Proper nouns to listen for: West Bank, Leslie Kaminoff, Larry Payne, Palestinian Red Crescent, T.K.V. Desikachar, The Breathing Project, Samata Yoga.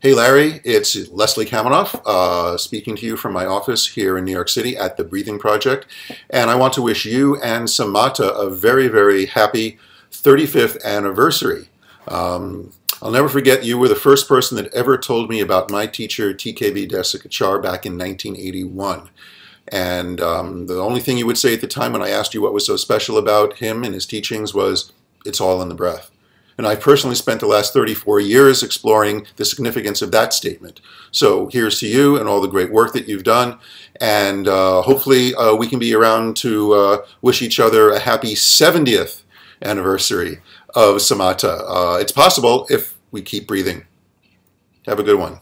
Hey Larry, it's Leslie Kaminoff speaking to you from my office here in New York City at The Breathing Project, and I want to wish you and Samata a very, very happy 35th anniversary. I'll never forget, you were the first person that ever told me about my teacher T.K.V. Desikachar back in 1981. And the only thing you would say at the time when I asked you what was so special about him and his teachings was, it's all in the breath. And I've personally spent the last 34 years exploring the significance of that statement. So here's to you and all the great work that you've done. And hopefully we can be around to wish each other a happy 70th anniversary of Samata. It's possible if we keep breathing. Have a good one.